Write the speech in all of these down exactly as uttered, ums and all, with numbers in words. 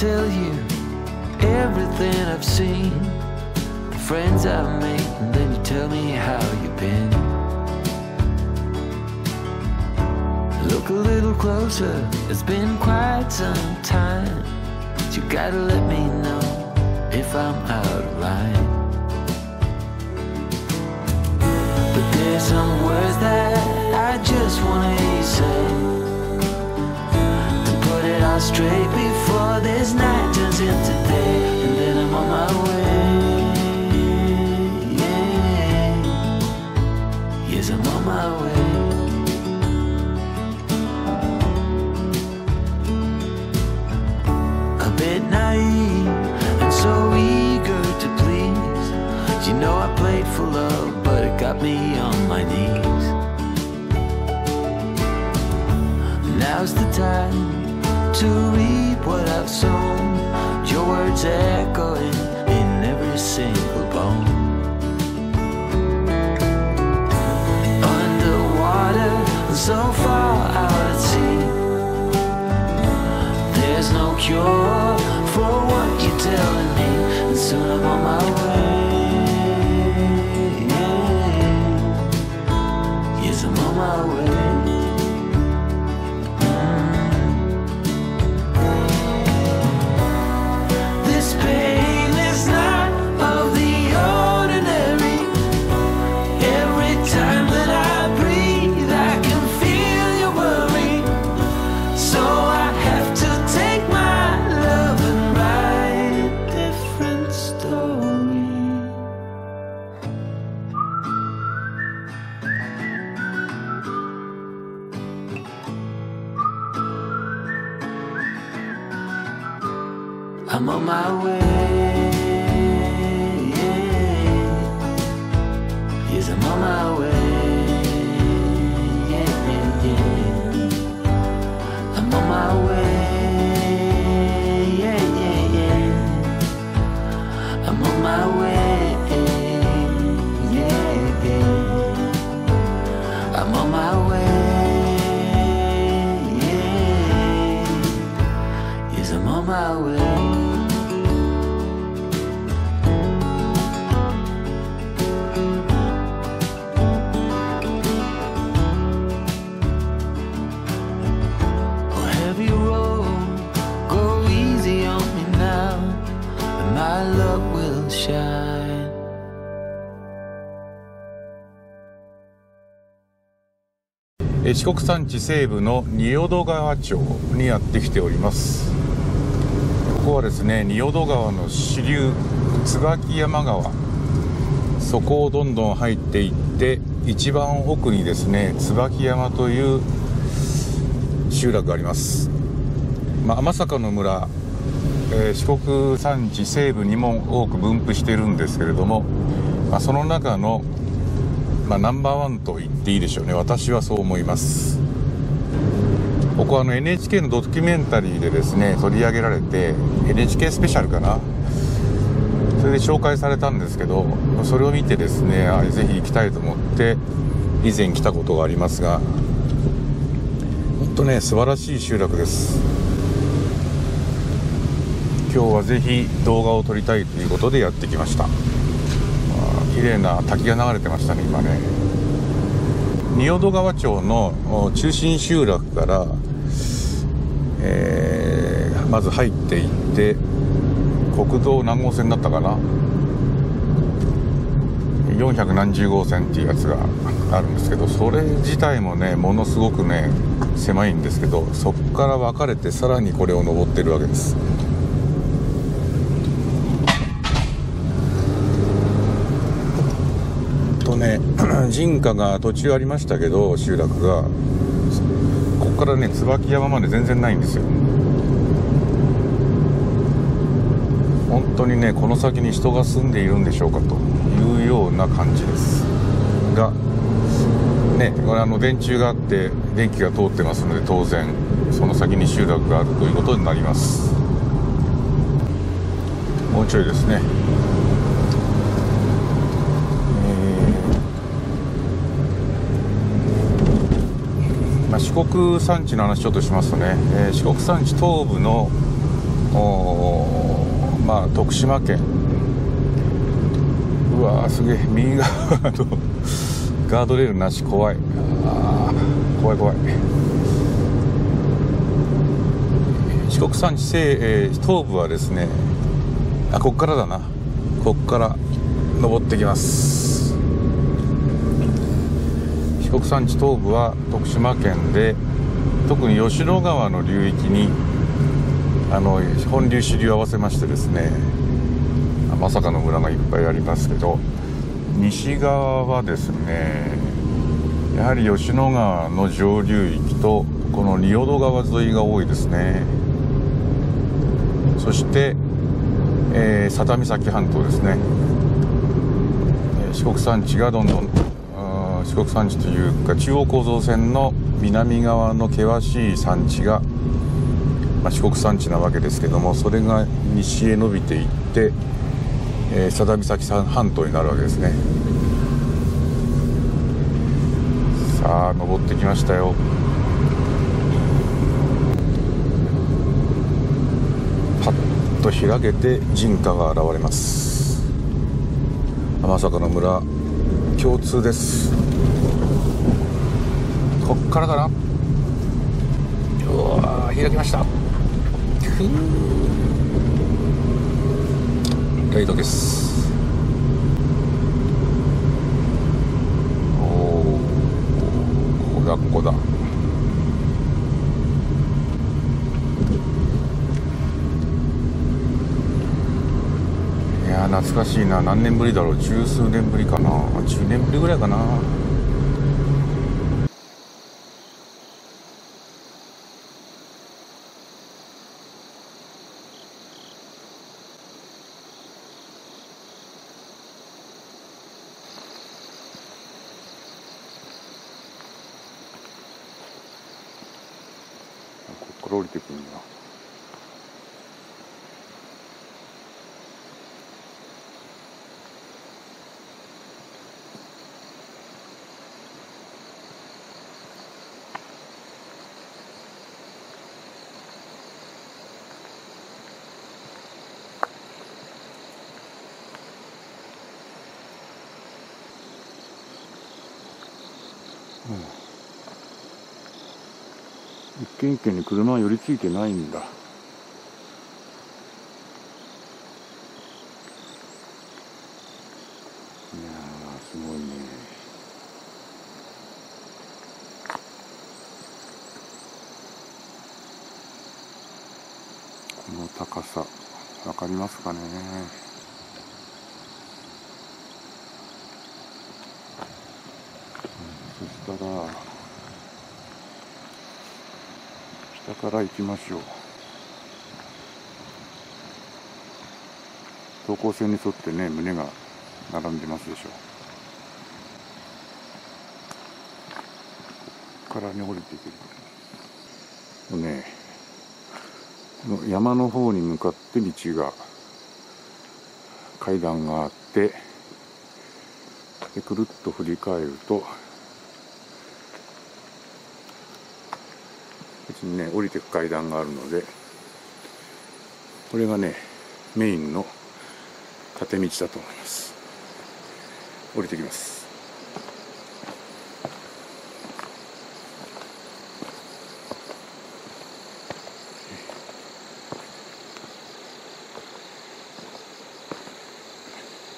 tell you everything I've seen, the friends I've made, and then you tell me how you've been. Look a little closer, it's been quite some time, but you gotta let me know if I'm out of line. But there's some words that I just wanna say, straight before this night turns into day, and then I'm on my way, yeah. Yes, I'm on my way. A bit naive and so eager to please, you know I played for love, but it got me on my knees. Now's the time to reap what I've sown, your words echoing in every single bone. Underwater, so far out at sea, there's no cure for what you're telling me, and soon I'm on my way, yeah. Yes, I'm on my way. I'm on my way, yeah. Yes, I'm on my way, yeah, yeah. I'm on my way, yeah, yeah, yeah. I'm on my way, yeah, yeah. I'm on my way, yeah. Yes, I'm on my way. My love will shine.四国山地西部の仁淀川町にやってきております。ここはですね、仁淀川の支流椿山川、そこをどんどん入っていって、一番奥にですね椿山という集落があります。まあ、天坂の村、四国山地西部にも多く分布しているんですけれども、まあ、その中の、まあ、ナンバーワンと言っていいでしょうね。私はそう思います。ここはあの エヌエイチケー のドキュメンタリーでですね取り上げられて、 エヌエイチケー スペシャルかな、それで紹介されたんですけど、それを見てですね、あ、ぜひ行きたいと思って以前来たことがありますが、本当ね素晴らしい集落です。今日はぜひ動画を撮りたいということでやってきました。まあ、綺麗な滝が流れてましたね今ね。仁淀川町の中心集落から、えー、まず入っていって、国道何号線だったかな、よんひゃくなんじゅうごうせんっていうやつがあるんですけど、それ自体もねものすごくね狭いんですけど、そこから分かれてさらにこれを登ってるわけです。人家が途中ありましたけど、集落がここからね椿山まで全然ないんですよ。本当にねこの先に人が住んでいるんでしょうかというような感じですがね、これあの電柱があって電気が通ってますので、当然その先に集落があるということになります。もうちょいですね、四国山地の話ちょっとしますとね、えー、四国山地東部のまあ徳島県、うわーすげえ、右側のガードレールなし、怖い、あ怖い怖い。四国山地西、えー、東部はですね、あこっからだな、こっから登ってきます。四国山地東部は徳島県で、特に吉野川の流域にあの本流支流合わせましてですね、まさかの村がいっぱいありますけど、西側はですね、やはり吉野川の上流域とこの仁淀川沿いが多いですね。そして、えー、佐多岬半島ですね、四国山地がどんどん、四国山地というか中央構造線の南側の険しい山地が、まあ、四国山地なわけですけども、それが西へ伸びていって、えー、佐多岬半島になるわけですね。さあ登ってきましたよ。パッと開けて人家が現れます。まさかの村共通です。こっからかな。うわ開きました。ライトです。おお、ここだ、ここだ。いや懐かしいな。何年ぶりだろう、十数年ぶりかな、じゅうねんぶりぐらいかな。これ降りてくるんだ。うん、一軒一軒に車は寄りついてないんだ。この高さわかりますかね。そしたら下から行きましょう。等高線に沿ってね、胸が並んでますでしょう。ここからね降りていけるね。山の方に向かって道が、階段があって、でくるっと振り返るとね、降りていく階段があるので、これがねメインの縦道だと思います。降りてきます。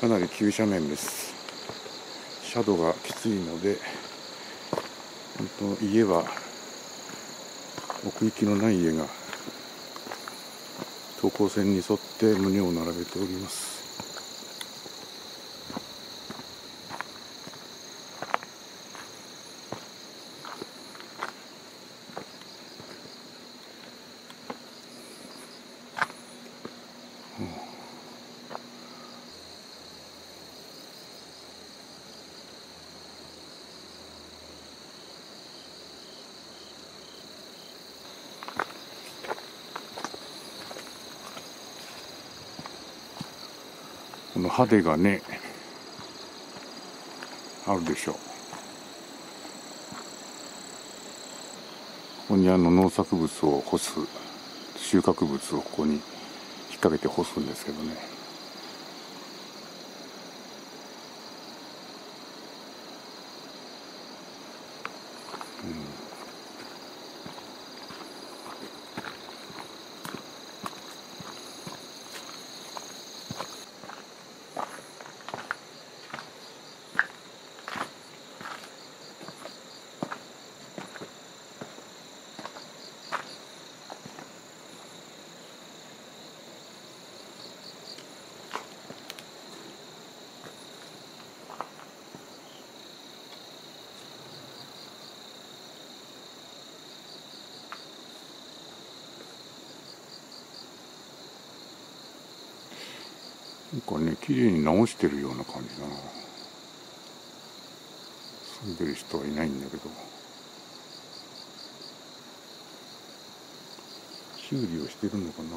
かなり急斜面です。斜度がきついので、本当家は奥行きのない家が等高線に沿って胸を並べております。この派手がねあるでしょう。ここにあの農作物を干す収穫物をここに。掛けて干すんですけどね。これね、綺麗に直してるような感じだな。住んでる人はいないんだけど、修理をしてるのかな。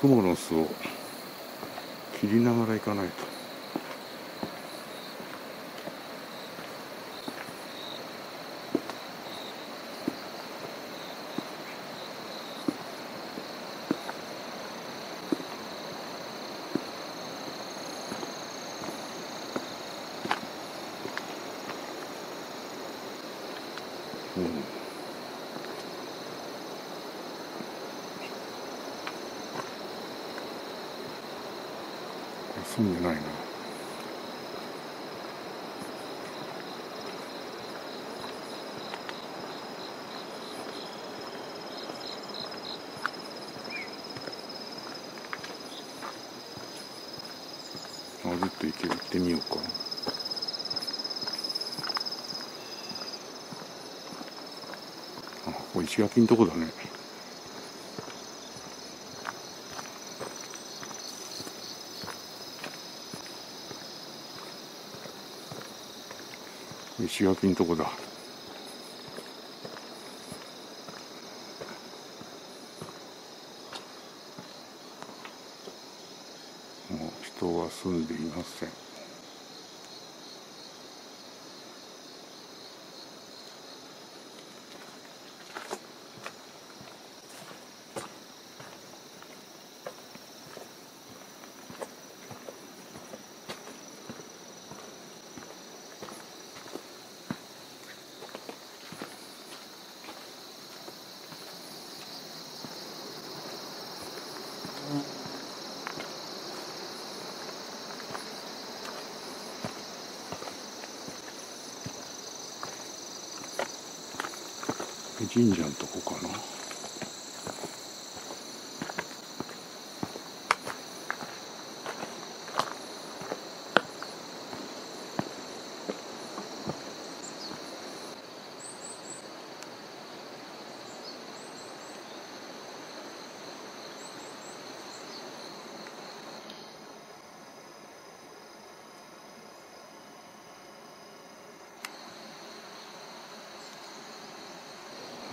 クモの巣を切りながら行かないと。うん。住んでないな。あ、ずっと行ける、行ってみようか。あ、ここ石垣のとこだね。石垣のとこだ。もう人は住んでいません。神社のとこかな。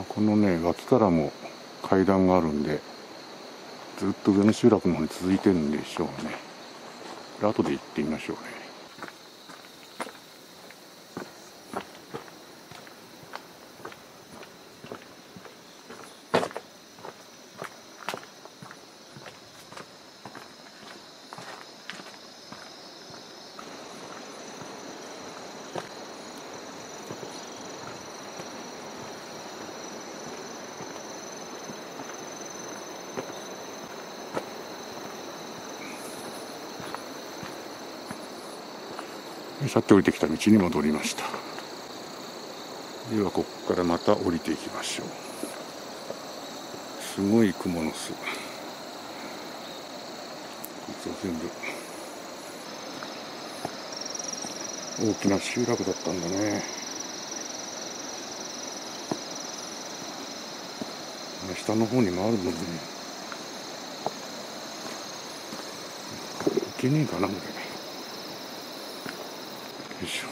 このね、脇からも階段があるんで、ずっと上の集落の方に続いてるんでしょうね。後で行ってみましょうね。さっき降りてきた道に戻りました。ではここからまた降りていきましょう。すごいクモの巣。こいつは全部大きな集落だったんだね。下の方にもあるもんね。いけねえかなこれ。よいしょ。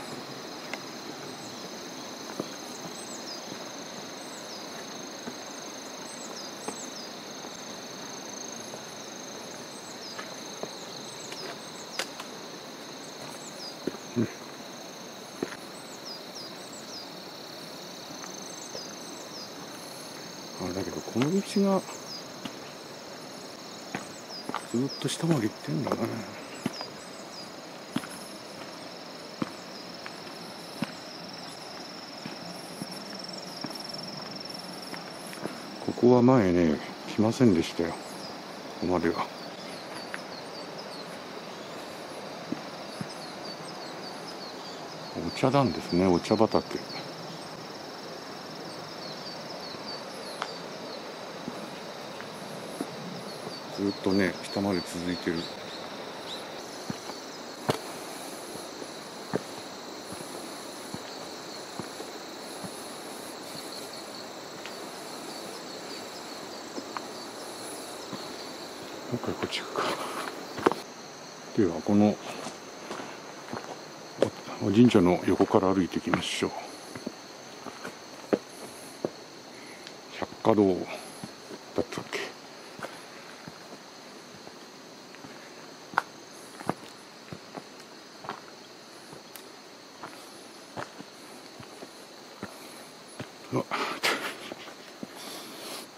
この道がずっと下まで行ってんだね。ここは前ね来ませんでしたよ。ここまではお茶なんですね。お茶畑。ずっとね、下まで続いてる。もう一回こっち行くか。ではこのお神社の横から歩いていきましょう。百花堂だったっけ。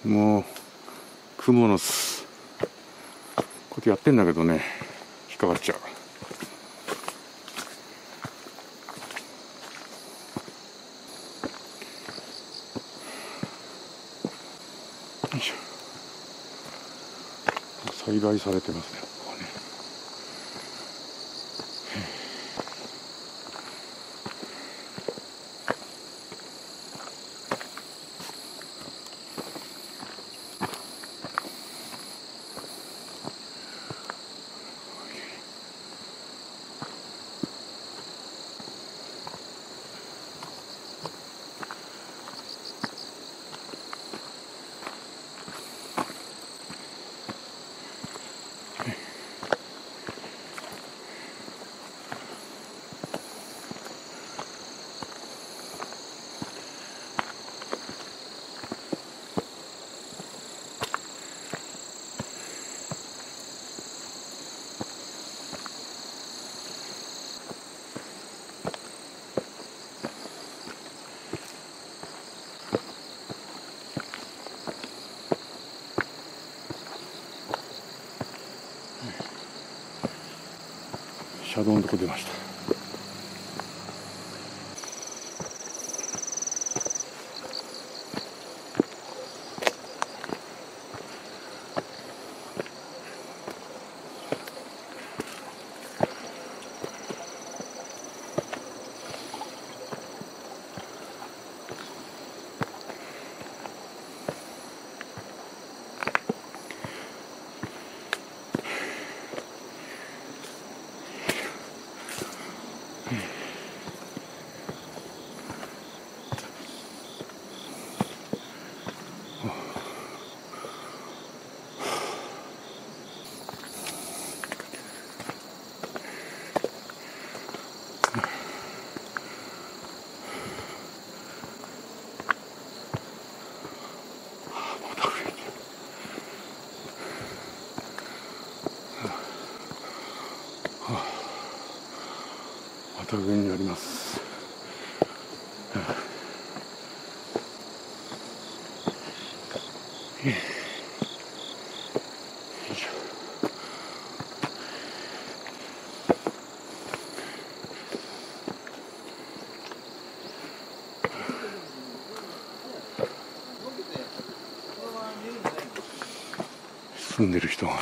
もうクモの巣ことやってんだけどね、引っかかっちゃう。よいしょ。栽培されてますね、ここね。車道のとこ出ました。上にあります。住んでる人は。よ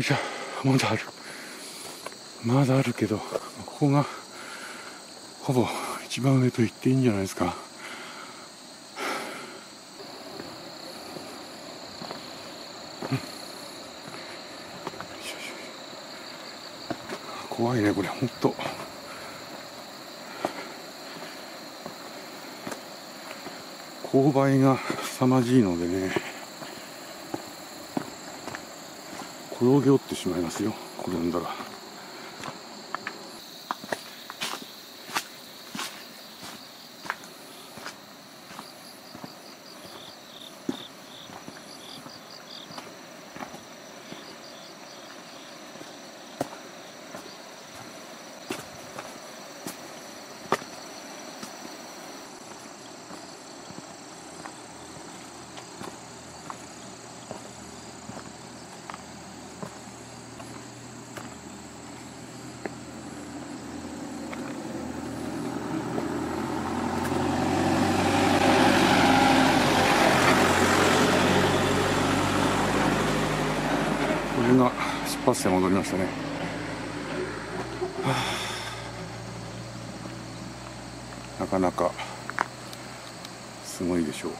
いしょ。まだあるまだあるけど、ここがほぼ一番上と言っていいんじゃないですか。怖いねこれ本当。勾配が凄まじいのでね、転げ落ってしまいますよ、転んだら。出発点戻りましたね。はあ、なかなかすごいでしょう。